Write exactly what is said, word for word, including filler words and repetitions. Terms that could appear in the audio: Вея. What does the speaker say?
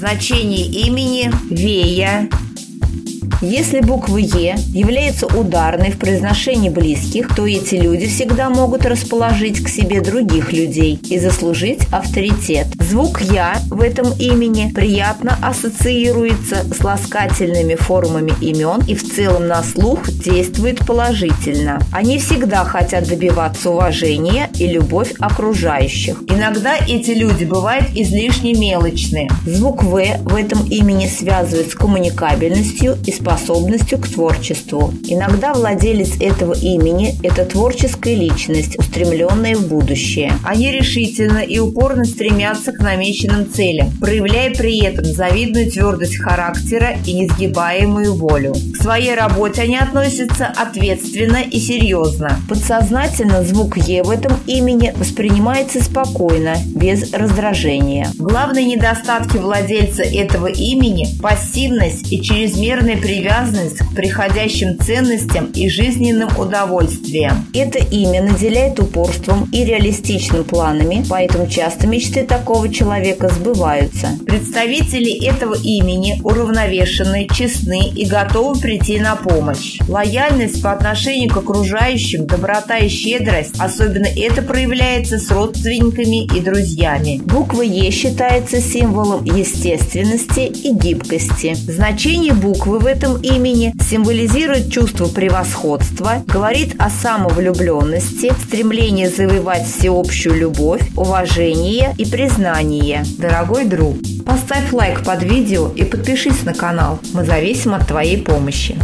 Значение имени Вея. Если буква «Е» является ударной в произношении близких, то эти люди всегда могут расположить к себе других людей и заслужить авторитет. Звук «Я» в этом имени приятно ассоциируется с ласкательными формами имен и в целом на слух действует положительно. Они всегда хотят добиваться уважения и любовь окружающих. Иногда эти люди бывают излишне мелочны. Звук «В» в этом имени связывают с коммуникабельностью и способностью способностью к творчеству. Иногда владелец этого имени – это творческая личность, устремленная в будущее. Они решительно и упорно стремятся к намеченным целям, проявляя при этом завидную твердость характера и несгибаемую волю. К своей работе они относятся ответственно и серьезно. Подсознательно звук «Е» в этом имени воспринимается спокойно, без раздражения. Главные недостатки владельца этого имени – пассивность и чрезмерная привязанность привязанность к приходящим ценностям и жизненным удовольствиям. Это имя наделяет упорством и реалистичными планами, поэтому часто мечты такого человека сбываются. Представители этого имени уравновешены, честны и готовы прийти на помощь. Лояльность по отношению к окружающим, доброта и щедрость, особенно это проявляется с родственниками и друзьями. Буква «Е» считается символом естественности и гибкости. Значение буквы в этом имени символизирует чувство превосходства, говорит о самовлюбленности, стремлении завоевать всеобщую любовь, уважение и признание. Дорогой друг, поставь лайк под видео и подпишись на канал. Мы зависим от твоей помощи.